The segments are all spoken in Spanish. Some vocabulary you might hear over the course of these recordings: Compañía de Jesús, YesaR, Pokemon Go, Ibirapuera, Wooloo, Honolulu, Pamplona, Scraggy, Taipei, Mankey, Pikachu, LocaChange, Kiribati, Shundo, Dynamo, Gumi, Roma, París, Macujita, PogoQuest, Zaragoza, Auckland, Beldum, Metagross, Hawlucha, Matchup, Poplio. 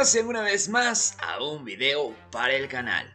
Bienvenidos sean una vez más a un video para el canal.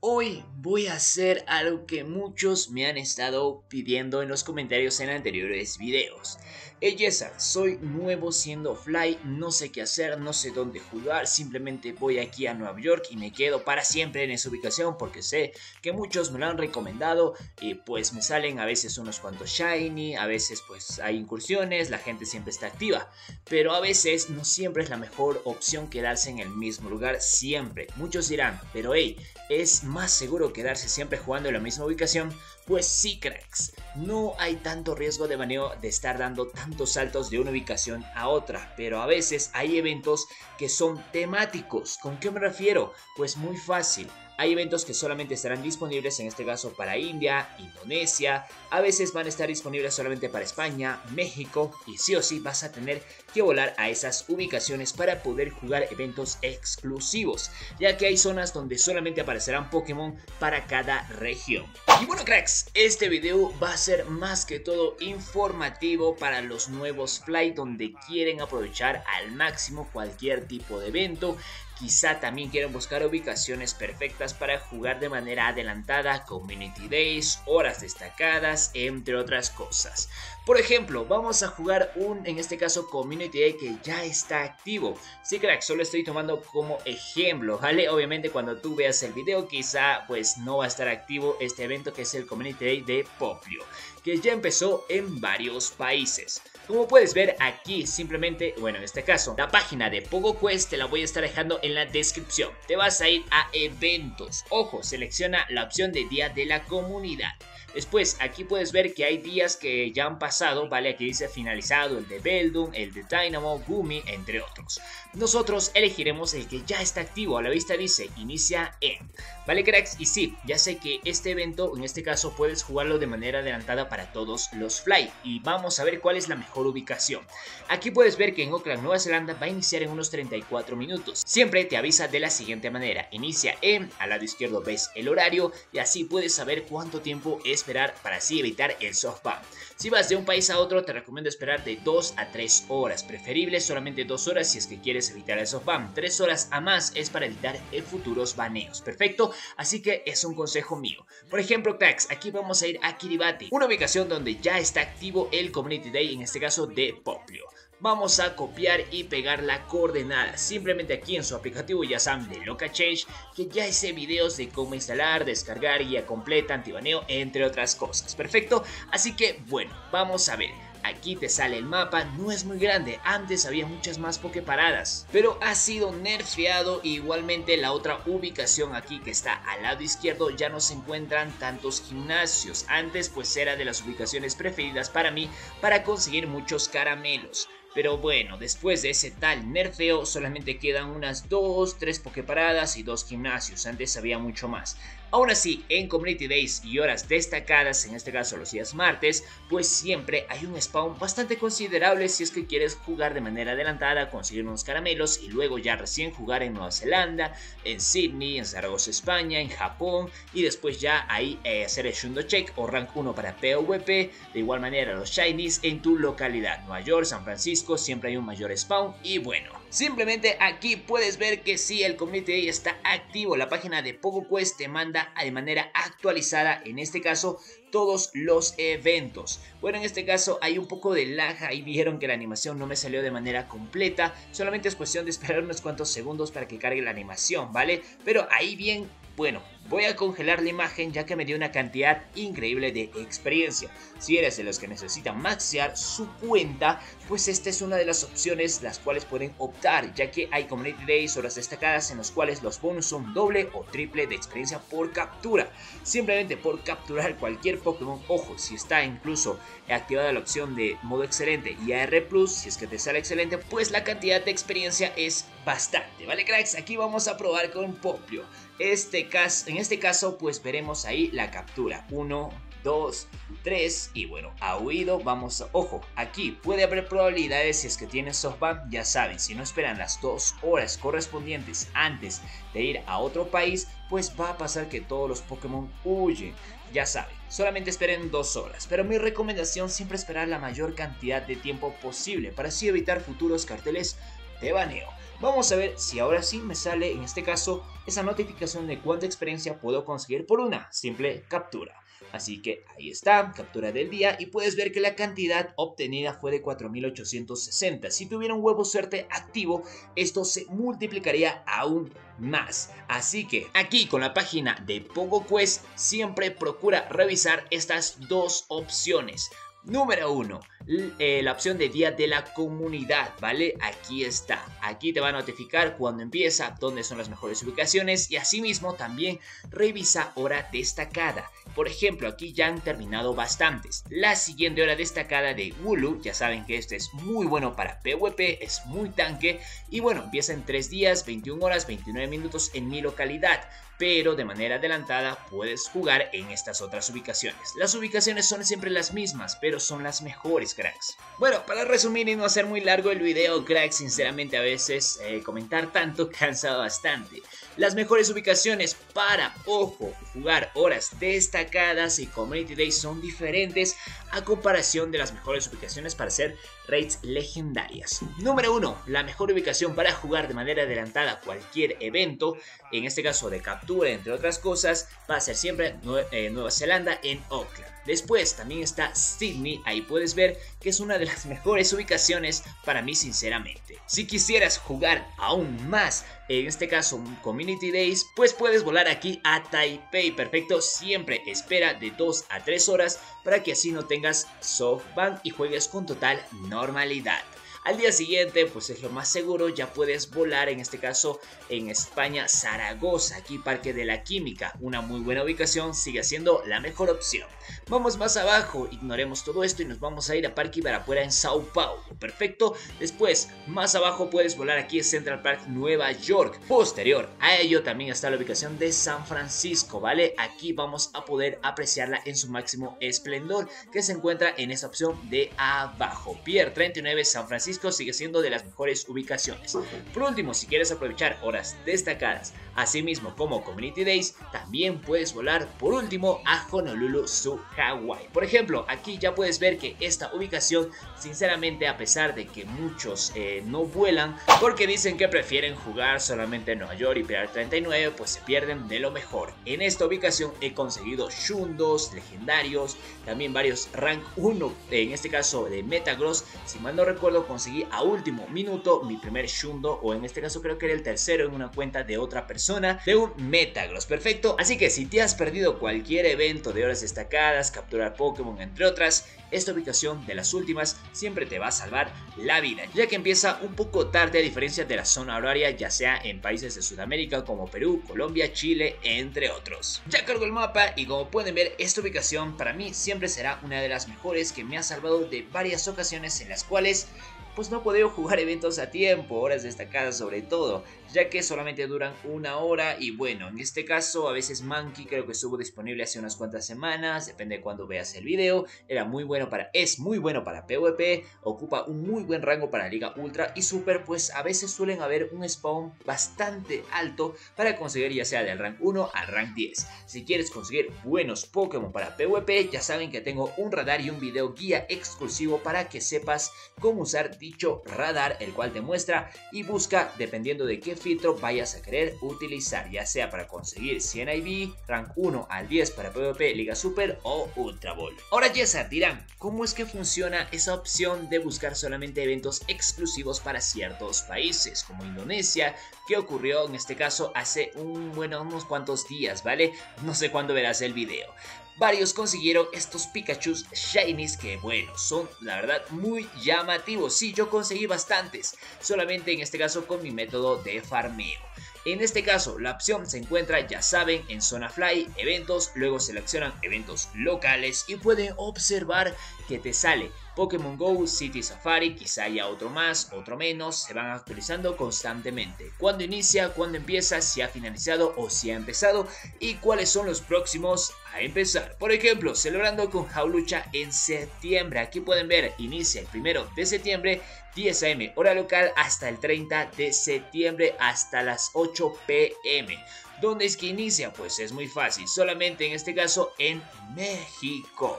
Hoy voy a hacer algo que muchos me han estado pidiendo en los comentarios en anteriores videos. Hey YesaR, soy nuevo siendo Fly, no sé qué hacer, no sé dónde jugar, simplemente voy aquí a Nueva York y me quedo para siempre en esa ubicación porque sé que muchos me lo han recomendado y pues me salen a veces unos cuantos shiny, a veces pues hay incursiones, la gente siempre está activa, pero a veces no siempre es la mejor opción quedarse en el mismo lugar siempre. Muchos dirán, pero hey, es más seguro quedarse siempre jugando en la misma ubicación. Pues sí, cracks, no hay tanto riesgo de baneo de estar dando tantos saltos de una ubicación a otra, pero a veces hay eventos que son temáticos. ¿Con qué me refiero? Pues muy fácil. Hay eventos que solamente estarán disponibles en este caso para India, Indonesia, a veces van a estar disponibles solamente para España, México, y sí o sí vas a tener que volar a esas ubicaciones para poder jugar eventos exclusivos, ya que hay zonas donde solamente aparecerán Pokémon para cada región. Y bueno, cracks, este video va a ser más que todo informativo para los nuevos Fly donde quieren aprovechar al máximo cualquier tipo de evento. Quizá también quieran buscar ubicaciones perfectas para jugar de manera adelantada, community days, horas destacadas, entre otras cosas. Por ejemplo, vamos a jugar en este caso, community day que ya está activo. Sí, crack, solo estoy tomando como ejemplo, ¿vale? Obviamente cuando tú veas el video quizá pues no va a estar activo este evento que es el community day de Poplio, que ya empezó en varios países. Como puedes ver aquí simplemente, bueno en este caso, la página de PogoQuest te la voy a estar dejando en la descripción. Te vas a ir a eventos, ojo, selecciona la opción de día de la comunidad. Después aquí puedes ver que hay días que ya han pasado, vale, aquí dice finalizado el de Beldum, el de Dynamo, Gumi, entre otros. Nosotros elegiremos el que ya está activo, a la vista dice inicia en, vale cracks, y sí, ya sé que este evento en este caso puedes jugarlo de manera adelantada para todos los Fly, y vamos a ver cuál es la mejor ubicación. Aquí puedes ver que en Auckland, Nueva Zelanda va a iniciar en unos 34 minutos, siempre te avisa de la siguiente manera, inicia en, al lado izquierdo ves el horario y así puedes saber cuánto tiempo es esperar para así evitar el soft ban. Si vas de un país a otro te recomiendo esperar de 2 a 3 horas, preferible solamente 2 horas si es que quieres evitar el soft ban, 3 horas a más es para evitar futuros baneos, perfecto, así que es un consejo mío. Por ejemplo, cracks, aquí vamos a ir a Kiribati, una ubicación donde ya está activo el Community Day, en este caso de Poplio. Vamos a copiar y pegar la coordenada, simplemente aquí en su aplicativo ya saben de LocaChange, que ya hice videos de cómo instalar, descargar, guía completa, antibaneo, entre otras cosas, perfecto. Así que bueno, vamos a ver. Aquí te sale el mapa, no es muy grande, antes había muchas más pokeparadas, pero ha sido nerfeado. Igualmente la otra ubicación aquí que está al lado izquierdo ya no se encuentran tantos gimnasios, antes pues era de las ubicaciones preferidas para mí para conseguir muchos caramelos. Pero bueno, después de ese tal nerfeo solamente quedan unas 2, 3 pokeparadas y 2 gimnasios, antes había mucho más. Aún así, en Community Days y horas destacadas, en este caso los días martes, pues siempre hay un spawn bastante considerable si es que quieres jugar de manera adelantada, conseguir unos caramelos y luego ya recién jugar en Nueva Zelanda, en Sydney, en Zaragoza, España, en Japón, y después ya ahí hacer el Shundo Check o Rank 1 para PvP, de igual manera los Shinies en tu localidad, Nueva York, San Francisco, siempre hay un mayor spawn. Y bueno, simplemente aquí puedes ver que si sí, el Community Day está activo, la página de PogoQuest te manda de manera actualizada en este caso todos los eventos. Bueno, en este caso hay un poco de lag, ahí vieron que la animación no me salió de manera completa, solamente es cuestión de esperar unos cuantos segundos para que cargue la animación, vale, pero ahí bien. Bueno, voy a congelar la imagen ya que me dio una cantidad increíble de experiencia. Si eres de los que necesitan maxear su cuenta, pues esta es una de las opciones las cuales pueden optar, ya que hay Community Days, horas destacadas en los cuales los bonus son doble o triple de experiencia por captura. Simplemente por capturar cualquier Pokémon, ojo, si está incluso activada la opción de modo excelente y AR+, si es que te sale excelente, pues la cantidad de experiencia es bastante, ¿vale cracks? Aquí vamos a probar con Poplio. En este caso pues veremos ahí la captura 1, 2, 3 y bueno, a oído vamos a, ojo, aquí puede haber probabilidades si es que tienes softban, ya saben, si no esperan las 2 horas correspondientes antes de ir a otro país, pues va a pasar que todos los Pokémon huyen, ya saben, solamente esperen 2 horas, pero mi recomendación siempre esperar la mayor cantidad de tiempo posible para así evitar futuros carteles de baneo. Vamos a ver si ahora sí me sale, en este caso, esa notificación de cuánta experiencia puedo conseguir por una simple captura. Así que ahí está, captura del día, y puedes ver que la cantidad obtenida fue de 4860. Si tuviera un huevo suerte activo, esto se multiplicaría aún más. Así que aquí con la página de PogoQuest siempre procura revisar estas dos opciones. Número 1, la opción de día de la comunidad, ¿vale? Aquí está, aquí te va a notificar cuando empieza, dónde son las mejores ubicaciones, y asimismo también revisa hora destacada. Por ejemplo, aquí ya han terminado bastantes. La siguiente hora destacada de Wooloo, ya saben que este es muy bueno para PvP, es muy tanque, y bueno, empieza en 3 días, 21 horas, 29 minutos en mi localidad, pero de manera adelantada puedes jugar en estas otras ubicaciones. Las ubicaciones son siempre las mismas, pero son las mejores, cracks. Bueno, para resumir y no hacer muy largo el video, cracks, sinceramente a veces comentar tanto cansa bastante. Las mejores ubicaciones para, ojo, jugar horas destacadas y Community Days son diferentes a comparación de las mejores ubicaciones para hacer raids legendarias. Número 1, la mejor ubicación para jugar de manera adelantada cualquier evento, en este caso de captura, entre otras cosas, va a ser siempre Nueva Zelanda en Auckland. Después también está Sydney, ahí puedes ver que es una de las mejores ubicaciones para mí sinceramente. Si quisieras jugar aún más, en este caso Community Days, pues puedes volar aquí a Taipei, perfecto, siempre espera de 2 a 3 horas para que así no tengas softbank y juegues con total normalidad. Al día siguiente, pues es lo más seguro, ya puedes volar, en este caso en España, Zaragoza, aquí Parque de la Química, una muy buena ubicación, sigue siendo la mejor opción. Vamos más abajo, ignoremos todo esto y nos vamos a ir a Parque Ibirapuera en Sao Paulo, perfecto. Después, más abajo puedes volar aquí en Central Park, Nueva York. Posterior a ello también está la ubicación de San Francisco, ¿vale? Aquí vamos a poder apreciarla en su máximo esplendor, que se encuentra en esta opción de abajo. Pier 39, San Francisco sigue siendo de las mejores ubicaciones. Por último, si quieres aprovechar horas destacadas, así mismo como Community Days, también puedes volar por último a Honolulu, Su Hawaii. Por ejemplo, aquí ya puedes ver que esta ubicación, sinceramente, a pesar de que muchos no vuelan porque dicen que prefieren jugar solamente en Nueva York y Pier 39, pues se pierden de lo mejor. En esta ubicación he conseguido Shundos, legendarios, también varios Rank 1, en este caso de Metagross, si mal no recuerdo, conseguí a último minuto mi primer Shundo, o en este caso creo que era el tercero en una cuenta de otra persona, de un Metagross, perfecto. Así que si te has perdido cualquier evento de horas destacadas, capturar Pokémon, entre otras, esta ubicación de las últimas siempre te va a salvar la vida, ya que empieza un poco tarde a diferencia de la zona horaria, ya sea en países de Sudamérica como Perú, Colombia, Chile, entre otros. Ya cargo el mapa y como pueden ver, esta ubicación para mí siempre será una de las mejores, que me ha salvado de varias ocasiones en las cuales pues no podemos jugar eventos a tiempo, horas destacadas sobre todo, ya que solamente duran una hora. Y bueno, en este caso a veces Mankey creo que estuvo disponible hace unas cuantas semanas, depende de cuando veas el video, es muy bueno para PvP, ocupa un muy buen rango para Liga Ultra y Super, pues a veces suelen haber un spawn bastante alto para conseguir ya sea del rank 1 al rank 10. Si quieres conseguir buenos Pokémon para PvP, ya saben que tengo un radar y un video guía exclusivo para que sepas cómo usar dicho radar, el cual te muestra y busca dependiendo de qué filtro vayas a querer utilizar, ya sea para conseguir 100 IV, rank 1 al 10 para PvP, Liga Super o Ultra Ball. Ahora YesaR, dirán, ¿cómo es que funciona esa opción de buscar solamente eventos exclusivos para ciertos países como Indonesia, que ocurrió en este caso hace unos cuantos días, ¿vale? No sé cuándo verás el video. Varios consiguieron estos Pikachu Shinies que, bueno, son la verdad muy llamativos. Sí, yo conseguí bastantes, solamente en este caso con mi método de farmeo. En este caso la opción se encuentra, ya saben, en zona fly, eventos, luego seleccionan eventos locales y pueden observar que te sale Pokémon Go, City Safari, quizá haya otro más, otro menos, se van actualizando constantemente. Cuándo inicia, cuándo empieza, si ha finalizado o si ha empezado y cuáles son los próximos a empezar. Por ejemplo, celebrando con Hawlucha en septiembre, aquí pueden ver, inicia el 1 de septiembre, 10 a.m. hora local, hasta el 30 de septiembre hasta las 8 p.m. ¿Dónde es que inicia? Pues es muy fácil, solamente en este caso en México.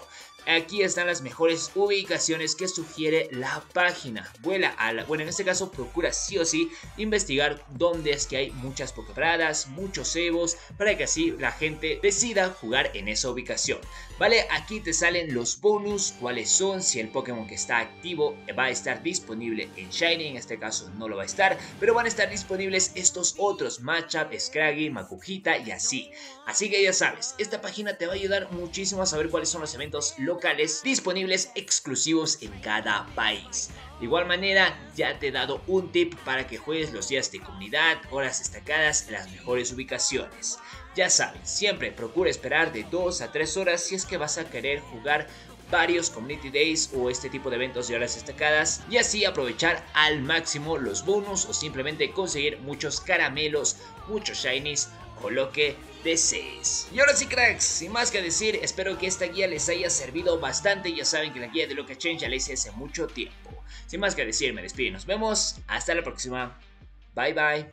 Aquí están las mejores ubicaciones que sugiere la página. Bueno, en este caso procura sí o sí investigar dónde es que hay muchas pokeparadas, muchos cebos, para que así la gente decida jugar en esa ubicación. Vale, aquí te salen los bonus, cuáles son, si el Pokémon que está activo va a estar disponible en Shiny, en este caso no lo va a estar, pero van a estar disponibles estos otros: Matchup, Scraggy, Macujita y así. Así que ya sabes, esta página te va a ayudar muchísimo a saber cuáles son los eventos locales disponibles exclusivos en cada país. De igual manera, ya te he dado un tip para que juegues los días de comunidad, horas destacadas, las mejores ubicaciones. Ya sabes, siempre procura esperar de 2 a 3 horas si es que vas a querer jugar varios Community Days o este tipo de eventos de horas destacadas, y así aprovechar al máximo los bonus o simplemente conseguir muchos caramelos, muchos shinies o lo que desees. Y ahora sí, cracks, sin más que decir, espero que esta guía les haya servido bastante. Ya saben que la guía de LocaChange ya la hice hace mucho tiempo. Sin más que decir, me despido y nos vemos hasta la próxima. Bye bye.